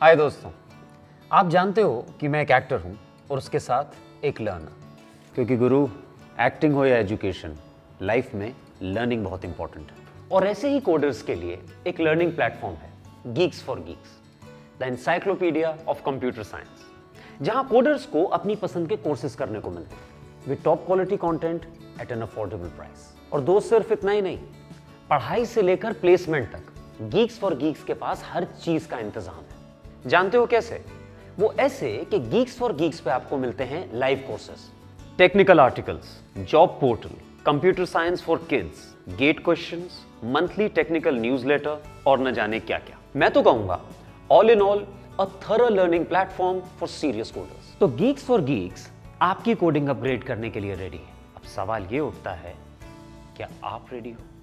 हाय दोस्तों, आप जानते हो कि मैं एक एक्टर हूँ और उसके साथ एक लर्नर, क्योंकि गुरु एक्टिंग हो या एजुकेशन, लाइफ में लर्निंग बहुत इंपॉर्टेंट है। और ऐसे ही कोडर्स के लिए एक लर्निंग प्लेटफॉर्म है Geeks for Geeks, the encyclopedia of computer science, जहाँ कोडर्स को अपनी पसंद के कोर्सेज करने को मिलते हैं with top quality content at an affordable price. और दोस्त, सिर्फ इतना ही नहीं, पढ़ाई से लेकर प्लेसमेंट तक Geeks for Geeks के पास हर चीज का इंतजाम है। जानते हो कैसे? वो ऐसे कि Geeks for Geeks पे आपको मिलते हैं live courses, technical articles, job portal, computer science for kids, GATE questions, monthly technical newsletter और न जाने क्या क्या। मैं तो कहूंगा all in all a thorough learning platform for serious coders. तो Geeks for Geeks आपकी कोडिंग अपग्रेड करने के लिए रेडी है। अब सवाल ये उठता है, क्या आप रेडी हो?